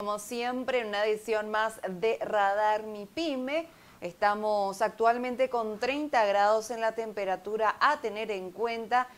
Como siempre, en una edición más de Radar Mi Pyme, estamos actualmente con 30 grados en la temperatura a tener en cuenta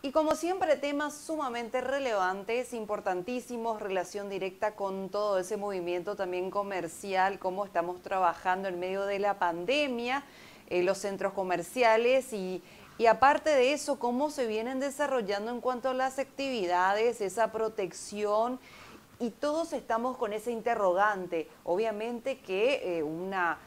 y como siempre temas sumamente relevantes, importantísimos, relación directa con todo ese movimiento también comercial, cómo estamos trabajando en medio de la pandemia, los centros comerciales y aparte de eso, cómo se vienen desarrollando en cuanto a las actividades, esa protección. Y todos estamos con ese interrogante. Obviamente que una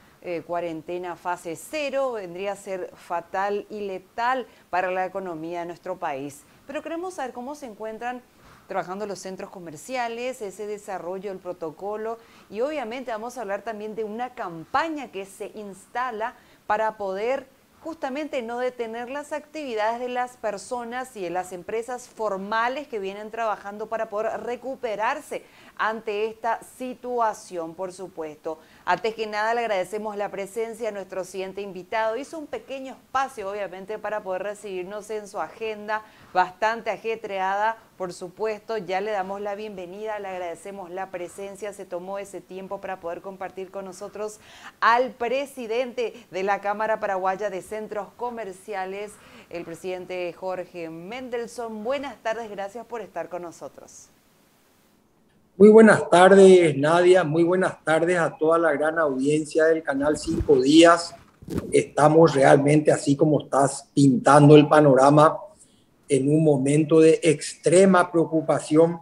cuarentena fase cero vendría a ser fatal y letal para la economía de nuestro país. Pero queremos saber cómo se encuentran trabajando los centros comerciales, ese desarrollo, el protocolo. Y obviamente vamos a hablar también de una campaña que se instala para poder justamente no detener las actividades de las personas y de las empresas formales que vienen trabajando para poder recuperarse ante esta situación, por supuesto. Antes que nada, le agradecemos la presencia de nuestro siguiente invitado. Hizo un pequeño espacio, obviamente, para poder recibirnos en su agenda, bastante ajetreada, por supuesto. Ya le damos la bienvenida, le agradecemos la presencia. Se tomó ese tiempo para poder compartir con nosotros al presidente de la Cámara Paraguaya de Centros Comerciales, el presidente Jorge Mendelzón. Buenas tardes, gracias por estar con nosotros. Muy buenas tardes, Nadia, muy buenas tardes a toda la gran audiencia del canal 5 Días. Estamos realmente, así como estás pintando el panorama, en un momento de extrema preocupación,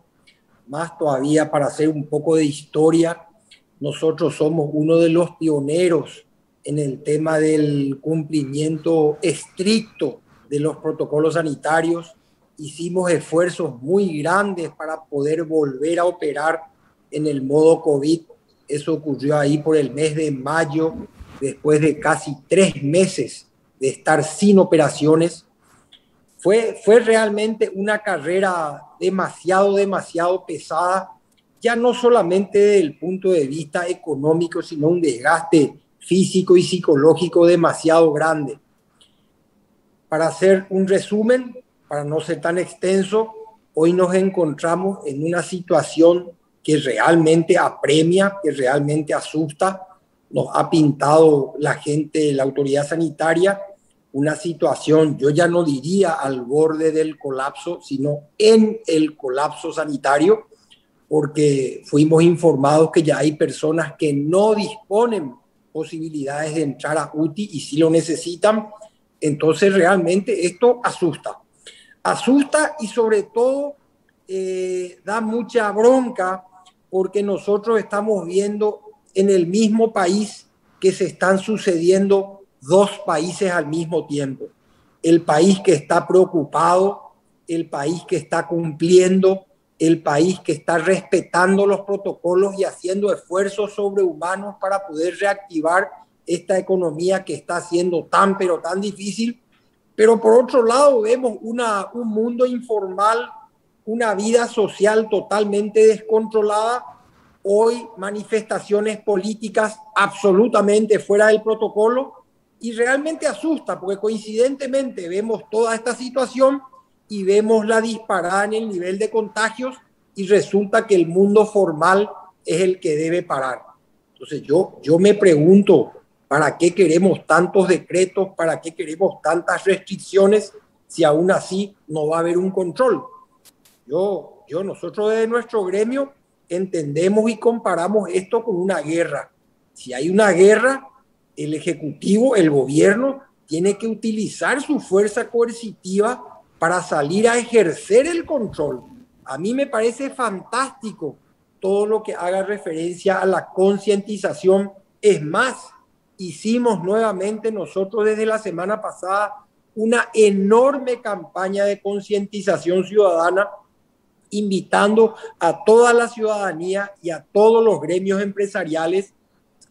más todavía para hacer un poco de historia. Nosotros somos uno de los pioneros en el tema del cumplimiento estricto de los protocolos sanitarios. Hicimos esfuerzos muy grandes para poder volver a operar en el modo COVID. Eso ocurrió ahí por el mes de mayo, después de casi 3 meses de estar sin operaciones. Fue realmente una carrera demasiado pesada, ya no solamente desde el punto de vista económico, sino un desgaste físico y psicológico demasiado grande. Para hacer un resumen, para no ser tan extenso, hoy nos encontramos en una situación que realmente apremia, que realmente asusta. Nos ha pintado la gente, la autoridad sanitaria, una situación, yo ya no diría al borde del colapso, sino en el colapso sanitario, porque fuimos informados que ya hay personas que no disponen posibilidades de entrar a UTI y si lo necesitan. Entonces realmente esto asusta y sobre todo da mucha bronca, porque nosotros estamos viendo en el mismo país que se están sucediendo 2 países al mismo tiempo: el país que está preocupado, el país que está cumpliendo, el país que está respetando los protocolos y haciendo esfuerzos sobrehumanos para poder reactivar esta economía que está siendo tan pero tan difícil. Pero por otro lado vemos un mundo informal, una vida social totalmente descontrolada, hoy manifestaciones políticas absolutamente fuera del protocolo, y realmente asusta porque coincidentemente vemos toda esta situación y vemos la disparada en el nivel de contagios y resulta que el mundo formal es el que debe parar. Entonces yo me pregunto, ¿para qué queremos tantos decretos? ¿Para qué queremos tantas restricciones si aún así no va a haber un control? Nosotros desde nuestro gremio entendemos y comparamos esto con una guerra. Si hay una guerra, el Ejecutivo, el gobierno, tiene que utilizar su fuerza coercitiva para salir a ejercer el control. A mí me parece fantástico todo lo que haga referencia a la concientización. Es más, hicimos nuevamente nosotros desde la semana pasada una enorme campaña de concientización ciudadana, invitando a toda la ciudadanía y a todos los gremios empresariales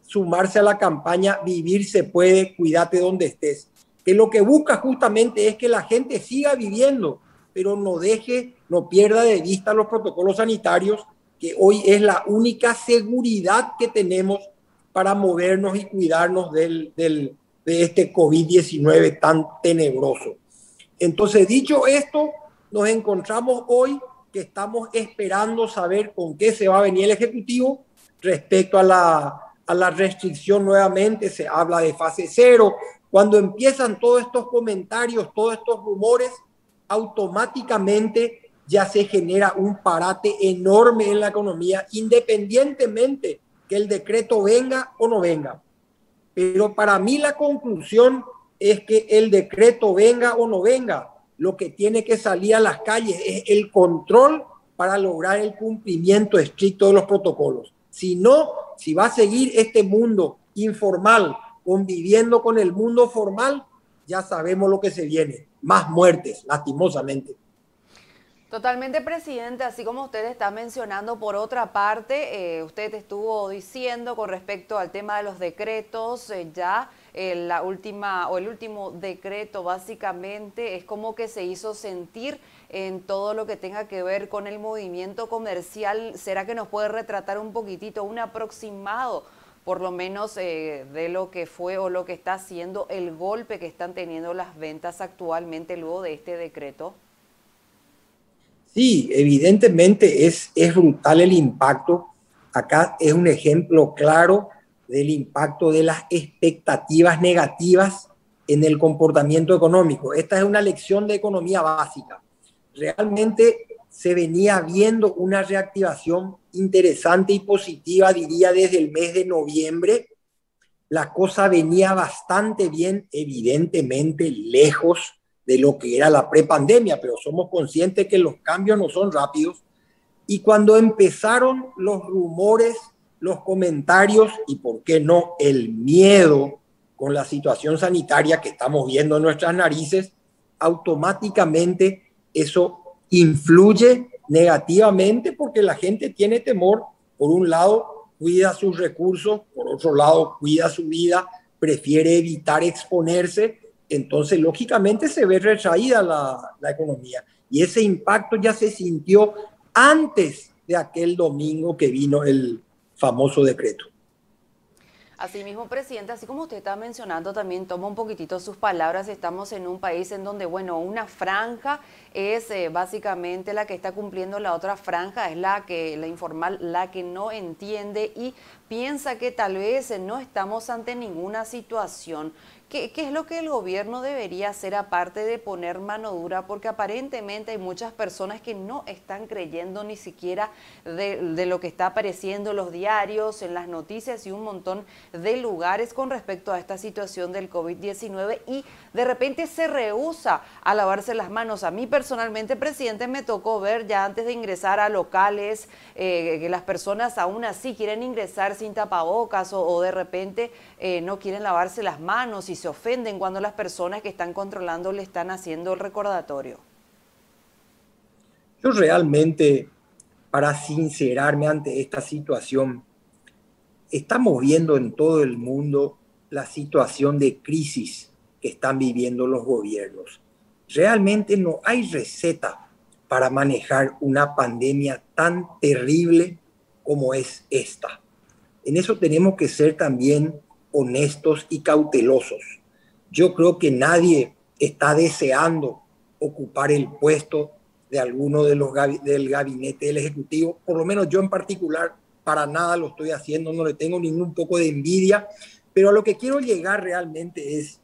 sumarse a la campaña Vivir se puede, cuídate donde estés, que lo que busca justamente es que la gente siga viviendo, pero no pierda de vista los protocolos sanitarios, que hoy es la única seguridad que tenemos para movernos y cuidarnos de este COVID-19 tan tenebroso. Entonces, dicho esto, nos encontramos hoy que estamos esperando saber con qué se va a venir el Ejecutivo, Respecto a la restricción, nuevamente se habla de fase cero. Cuando empiezan todos estos comentarios, todos estos rumores, automáticamente ya se genera un parate enorme en la economía, independientemente que el decreto venga o no venga. Pero para mí la conclusión es que el decreto venga o no venga, lo que tiene que salir a las calles es el control para lograr el cumplimiento estricto de los protocolos. Si no, si va a seguir este mundo informal conviviendo con el mundo formal, ya sabemos lo que se viene. Más muertes, lastimosamente. Totalmente, presidente. Así como usted está mencionando, por otra parte, usted estuvo diciendo con respecto al tema de los decretos, ya el último decreto básicamente es como que se hizo sentir en todo lo que tenga que ver con el movimiento comercial. ¿Será que nos puede retratar un poquitito, un aproximado, por lo menos de lo que fue o lo que está haciendo el golpe que están teniendo las ventas actualmente luego de este decreto? Sí, evidentemente es brutal el impacto. Acá es un ejemplo claro del impacto de las expectativas negativas en el comportamiento económico. Esta es una lección de economía básica. Realmente se venía viendo una reactivación interesante y positiva, diría, desde el mes de noviembre. La cosa venía bastante bien, evidentemente lejos de lo que era la prepandemia, pero somos conscientes que los cambios no son rápidos. Y cuando empezaron los rumores, los comentarios y, ¿por qué no?, el miedo con la situación sanitaria que estamos viendo en nuestras narices, automáticamente eso influye negativamente porque la gente tiene temor. Por un lado, cuida sus recursos, por otro lado, cuida su vida, prefiere evitar exponerse. Entonces, lógicamente, se ve retraída la economía. Y ese impacto ya se sintió antes de aquel domingo que vino el famoso decreto. Asimismo, presidente, así como usted está mencionando, también toma un poquitito sus palabras. Estamos en un país en donde, bueno, una franja es básicamente la que está cumpliendo, la otra franja es la informal, la que no entiende y piensa que tal vez no estamos ante ninguna situación. ¿Qué es lo que el gobierno debería hacer aparte de poner mano dura? Porque aparentemente hay muchas personas que no están creyendo ni siquiera de lo que está apareciendo en los diarios, en las noticias y un montón de lugares con respecto a esta situación del COVID-19 y de repente se rehúsa a lavarse las manos. A mí personalmente, presidente, me tocó ver ya antes de ingresar a locales que las personas aún así quieren ingresar sin tapabocas o de repente no quieren lavarse las manos y se ofenden cuando las personas que están controlando le están haciendo el recordatorio. Yo realmente, para sincerarme ante esta situación, estamos viendo en todo el mundo la situación de crisis que están viviendo los gobiernos. Realmente no hay receta para manejar una pandemia tan terrible como es esta. En eso tenemos que ser también honestos y cautelosos. Yo creo que nadie está deseando ocupar el puesto de alguno de los del gabinete del Ejecutivo, por lo menos yo en particular, para nada lo estoy haciendo, no le tengo ningún poco de envidia, pero a lo que quiero llegar realmente es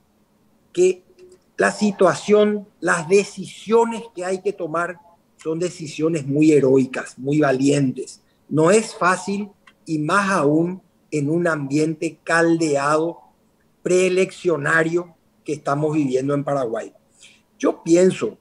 que la situación, las decisiones que hay que tomar son decisiones muy heroicas, muy valientes. No es fácil y más aún en un ambiente caldeado, preeleccionario que estamos viviendo en Paraguay. Yo pienso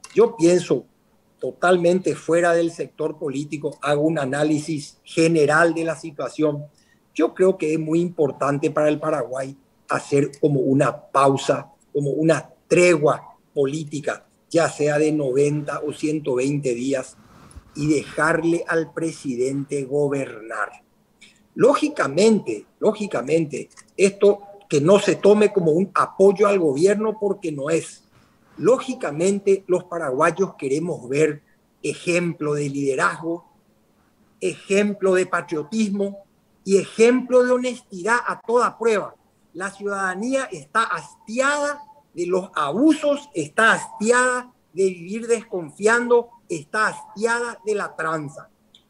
totalmente fuera del sector político, hago un análisis general de la situación. Yo creo que es muy importante para el Paraguay hacer como una pausa, como una tregua política, ya sea de 90 o 120 días, y dejarle al presidente gobernar. Lógicamente, esto que no se tome como un apoyo al gobierno porque no es. Lógicamente, los paraguayos queremos ver ejemplo de liderazgo, ejemplo de patriotismo y ejemplo de honestidad a toda prueba. La ciudadanía está hastiada de los abusos, está hastiada de vivir desconfiando, está hastiada de la tranza.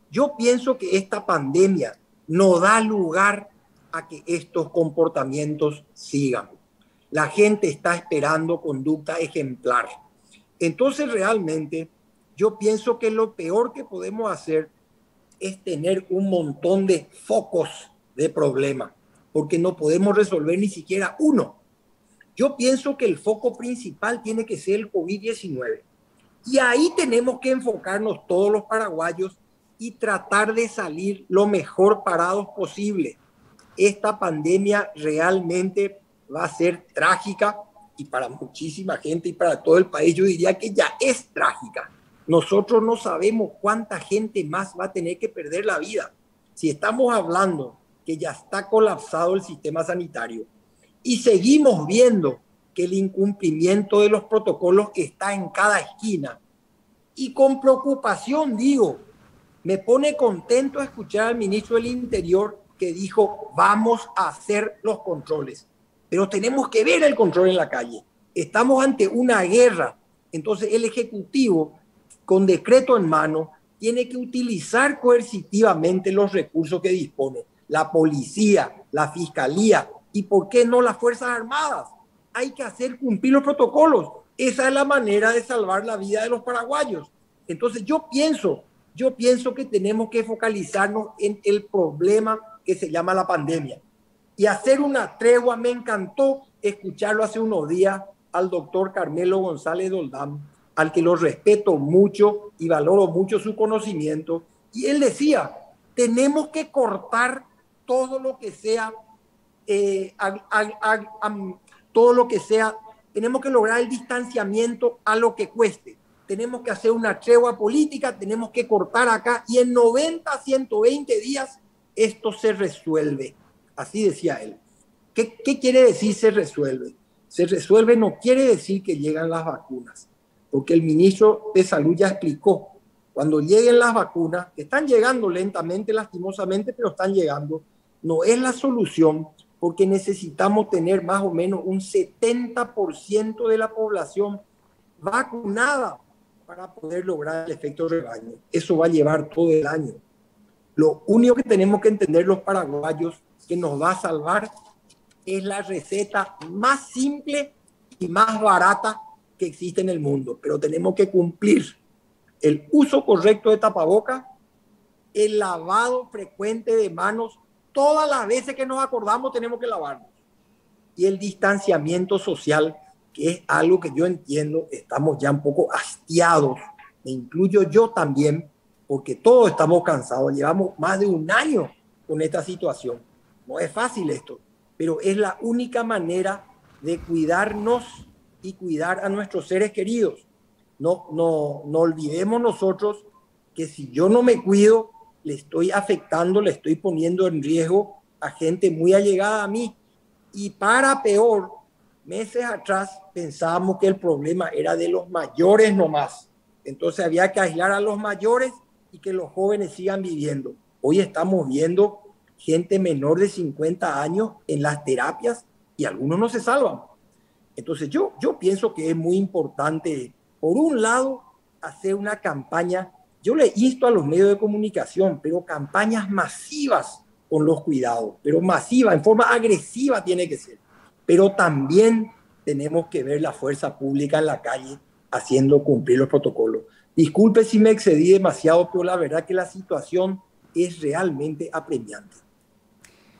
Yo pienso que esta pandemia no da lugar a que estos comportamientos sigan. La gente está esperando conducta ejemplar. Entonces, realmente, yo pienso que lo peor que podemos hacer es tener un montón de focos de problema, porque no podemos resolver ni siquiera uno. Yo pienso que el foco principal tiene que ser el COVID-19. Y ahí tenemos que enfocarnos todos los paraguayos y tratar de salir lo mejor parados posible. Esta pandemia realmente va a ser trágica y para muchísima gente y para todo el país yo diría que ya es trágica. Nosotros no sabemos cuánta gente más va a tener que perder la vida. Si estamos hablando que ya está colapsado el sistema sanitario y seguimos viendo que el incumplimiento de los protocolos está en cada esquina, y con preocupación digo, me pone contento escuchar al ministro del Interior que dijo, vamos a hacer los controles, pero tenemos que ver el control en la calle. Estamos ante una guerra, entonces el Ejecutivo, con decreto en mano, tiene que utilizar coercitivamente los recursos que dispone, la policía, la fiscalía, y por qué no las Fuerzas Armadas. Hay que hacer cumplir los protocolos. Esa es la manera de salvar la vida de los paraguayos. Entonces yo pienso que tenemos que focalizarnos en el problema que se llama la pandemia. Y hacer una tregua, me encantó escucharlo hace unos días al doctor Carmelo González Doldán, al que lo respeto mucho y valoro mucho su conocimiento. Y él decía, tenemos que cortar todo lo que sea, tenemos que lograr el distanciamiento a lo que cueste. Tenemos que hacer una tregua política, tenemos que cortar acá y en 90, 120 días esto se resuelve. Así decía él. ¿Qué quiere decir se resuelve? Se resuelve no quiere decir que llegan las vacunas, porque el ministro de Salud ya explicó, cuando lleguen las vacunas, que están llegando lentamente, lastimosamente, pero están llegando, no es la solución, porque necesitamos tener más o menos un 70% de la población vacunada para poder lograr el efecto rebaño. Eso va a llevar todo el año. Lo único que tenemos que entender los paraguayos que nos va a salvar es la receta más simple y más barata que existe en el mundo, pero tenemos que cumplir el uso correcto de tapabocas, el lavado frecuente de manos, todas las veces que nos acordamos tenemos que lavarnos, y el distanciamiento social, que es algo que yo entiendo, estamos ya un poco hastiados, me incluyo yo también, porque todos estamos cansados, llevamos más de un año con esta situación. No es fácil esto, pero es la única manera de cuidarnos y cuidar a nuestros seres queridos. No olvidemos nosotros que si yo no me cuido, le estoy afectando, le estoy poniendo en riesgo a gente muy allegada a mí. Y para peor, meses atrás pensábamos que el problema era de los mayores nomás. Entonces había que aislar a los mayores y que los jóvenes sigan viviendo. Hoy estamos viendo gente menor de 50 años en las terapias y algunos no se salvan. Entonces yo pienso que es muy importante, por un lado, hacer una campaña, yo le insto a los medios de comunicación, pero campañas masivas con los cuidados, pero masiva, en forma agresiva tiene que ser. Pero también tenemos que ver la fuerza pública en la calle haciendo cumplir los protocolos. Disculpe si me excedí demasiado, pero la verdad que la situación es realmente apremiante.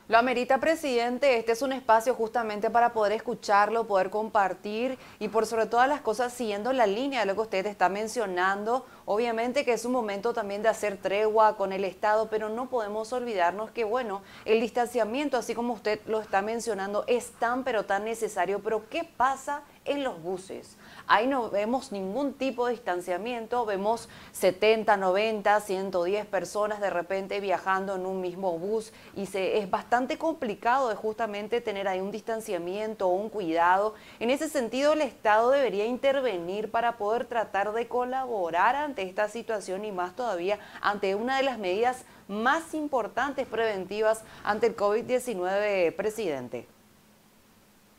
Lo amerita, presidente. Este es un espacio justamente para poder escucharlo, poder compartir y por sobre todas las cosas siguiendo la línea de lo que usted está mencionando. Obviamente que es un momento también de hacer tregua con el Estado, pero no podemos olvidarnos que, bueno, el distanciamiento, así como usted lo está mencionando, es tan pero tan necesario. Pero ¿qué pasa en los buses? Ahí no vemos ningún tipo de distanciamiento, vemos 70, 90, 110 personas de repente viajando en un mismo bus y es bastante complicado de justamente tener ahí un distanciamiento o un cuidado. En ese sentido, el Estado debería intervenir para poder tratar de colaborar ante esta situación y más todavía ante una de las medidas más importantes preventivas ante el COVID-19, presidente.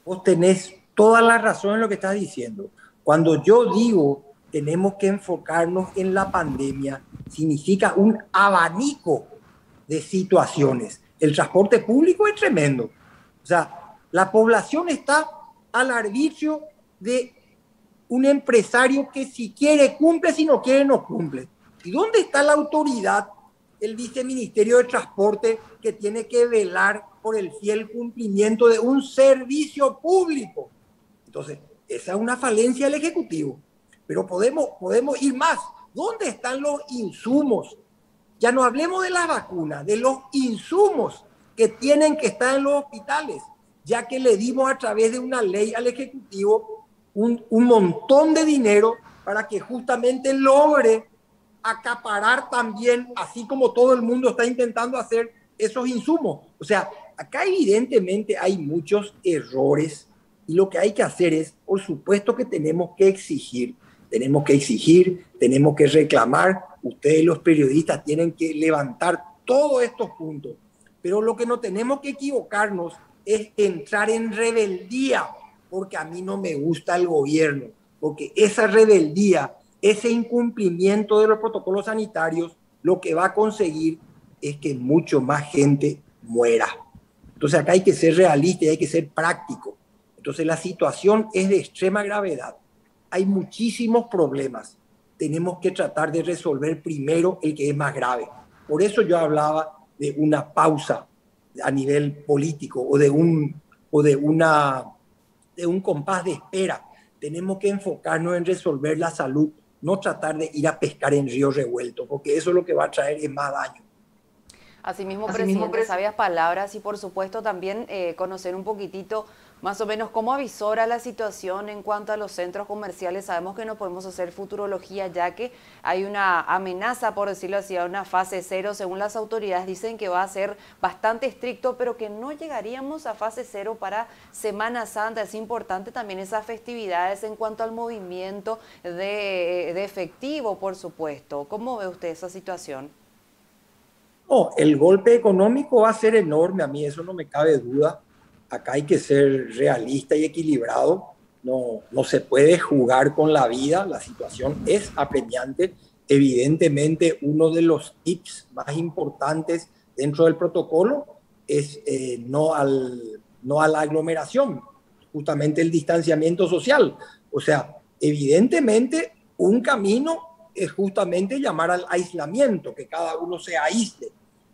Vos tenés toda la razón en lo que estás diciendo. Cuando yo digo tenemos que enfocarnos en la pandemia, significa un abanico de situaciones. El transporte público es tremendo. O sea, la población está al arbitrio de un empresario que si quiere cumple, si no quiere no cumple. ¿Y dónde está la autoridad, el viceministerio de Transporte, que tiene que velar por el fiel cumplimiento de un servicio público? Entonces, esa es una falencia del Ejecutivo. Pero podemos ir más. ¿Dónde están los insumos? Ya no hablemos de las vacunas, de los insumos que tienen que estar en los hospitales, ya que le dimos a través de una ley al Ejecutivo un montón de dinero para que justamente logre acaparar también, así como todo el mundo está intentando hacer, esos insumos. O sea, acá evidentemente hay muchos errores y lo que hay que hacer es, por supuesto que tenemos que exigir, tenemos que reclamar. Ustedes los periodistas tienen que levantar todos estos puntos, pero lo que no tenemos que equivocarnos es entrar en rebeldía, porque a mí no me gusta el gobierno, porque esa rebeldía, ese incumplimiento de los protocolos sanitarios, lo que va a conseguir es que mucho más gente muera. Entonces acá hay que ser realista y hay que ser práctico. Entonces la situación es de extrema gravedad. Hay muchísimos problemas. Tenemos que tratar de resolver primero el que es más grave. Por eso yo hablaba de una pausa a nivel político o de un compás de espera. Tenemos que enfocarnos en resolver la salud, no tratar de ir a pescar en río revuelto, porque eso es lo que va a traer es más daño. Asimismo, presidente, sabias palabras y por supuesto también conocer un poquitito más o menos cómo avisora la situación en cuanto a los centros comerciales. Sabemos que no podemos hacer futurología ya que hay una amenaza, por decirlo así, a una fase cero. Según las autoridades dicen que va a ser bastante estricto, pero que no llegaríamos a fase cero para Semana Santa. Es importante también esas festividades en cuanto al movimiento de efectivo, por supuesto. ¿Cómo ve usted esa situación? No, el golpe económico va a ser enorme, a mí eso no me cabe duda. Acá hay que ser realista y equilibrado, no se puede jugar con la vida, la situación es apremiante. Evidentemente uno de los tips más importantes dentro del protocolo es no a la aglomeración, justamente el distanciamiento social. O sea, evidentemente un camino es justamente llamar al aislamiento, que cada uno se aísle.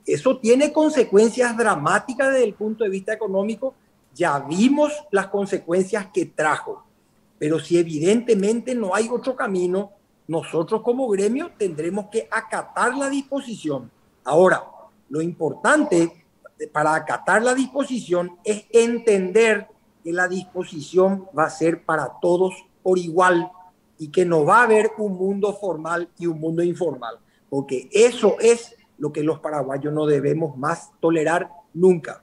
Eso tiene consecuencias dramáticas desde el punto de vista económico. Ya vimos las consecuencias que trajo. Pero si evidentemente no hay otro camino, nosotros como gremio tendremos que acatar la disposición. Ahora, lo importante para acatar la disposición es entender que la disposición va a ser para todos por igual y que no va a haber un mundo formal y un mundo informal, porque eso es lo que los paraguayos no debemos más tolerar nunca.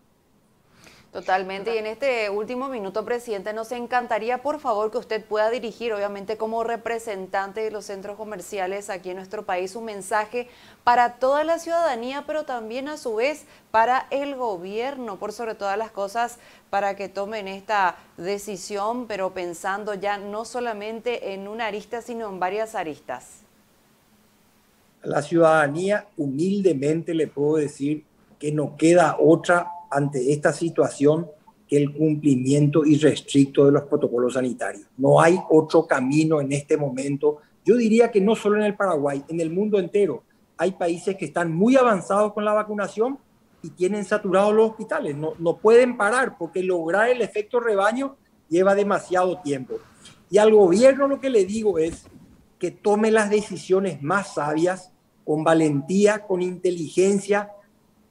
Totalmente, y en este último minuto, presidente, nos encantaría, por favor, que usted pueda dirigir, obviamente, como representante de los centros comerciales aquí en nuestro país, un mensaje para toda la ciudadanía, pero también, a su vez, para el gobierno, por sobre todas las cosas, para que tomen esta decisión, pero pensando ya no solamente en una arista, sino en varias aristas. A la ciudadanía, humildemente, le puedo decir que no queda otra ante esta situación que el cumplimiento irrestricto de los protocolos sanitarios. No hay otro camino en este momento. Yo diría que no solo en el Paraguay, en el mundo entero. Hay países que están muy avanzados con la vacunación y tienen saturados los hospitales. No pueden parar porque lograr el efecto rebaño lleva demasiado tiempo. Y al gobierno lo que le digo es que tome las decisiones más sabias, con valentía, con inteligencia,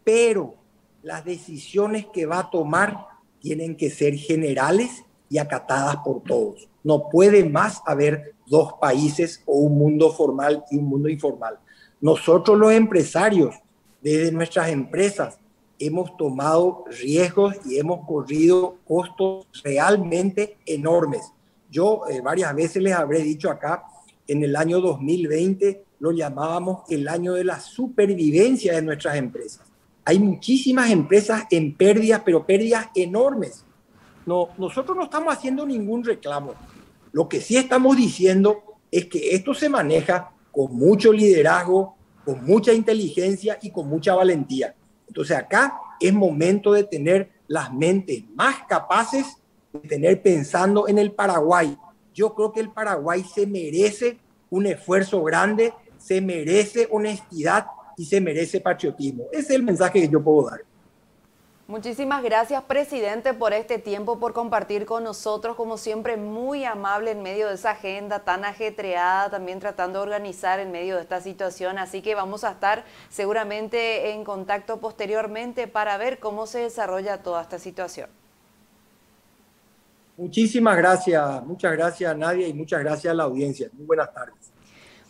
pero las decisiones que va a tomar tienen que ser generales y acatadas por todos. No puede más haber dos países o un mundo formal y un mundo informal. Nosotros los empresarios, desde nuestras empresas, hemos tomado riesgos y hemos corrido costos realmente enormes. Yo varias veces les habré dicho acá, en el año 2020 lo llamábamos el año de la supervivencia de nuestras empresas. Hay muchísimas empresas en pérdidas, pero pérdidas enormes. Nosotros no estamos haciendo ningún reclamo. Lo que sí estamos diciendo es que esto se maneja con mucho liderazgo, con mucha inteligencia y con mucha valentía. Entonces acá es momento de tener las mentes más capaces de tener pensando en el Paraguay. Yo creo que el Paraguay se merece un esfuerzo grande, se merece honestidad y se merece patriotismo. Ese es el mensaje que yo puedo dar. Muchísimas gracias, presidente, por este tiempo, por compartir con nosotros, como siempre, muy amable en medio de esa agenda tan ajetreada, también tratando de organizar en medio de esta situación. Así que vamos a estar seguramente en contacto posteriormente para ver cómo se desarrolla toda esta situación. Muchísimas gracias. Muchas gracias, Nadia, y muchas gracias a la audiencia. Muy buenas tardes.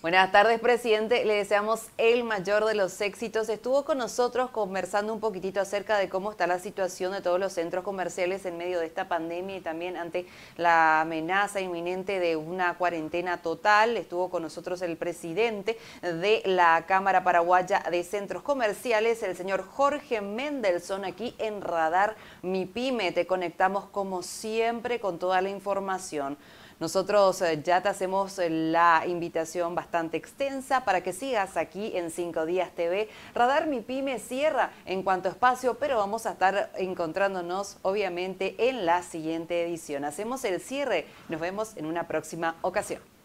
Buenas tardes, presidente. Le deseamos el mayor de los éxitos. Estuvo con nosotros conversando un poquitito acerca de cómo está la situación de todos los centros comerciales en medio de esta pandemia y también ante la amenaza inminente de una cuarentena total. Estuvo con nosotros el presidente de la Cámara Paraguaya de Centros Comerciales, el señor Jorge Mendelzón, aquí en Radar Mi Pyme. Te conectamos como siempre con toda la información. Nosotros ya te hacemos la invitación bastante extensa para que sigas aquí en 5 Días TV. Radar Mi Pyme cierra en cuanto a espacio, pero vamos a estar encontrándonos obviamente en la siguiente edición. Hacemos el cierre, nos vemos en una próxima ocasión.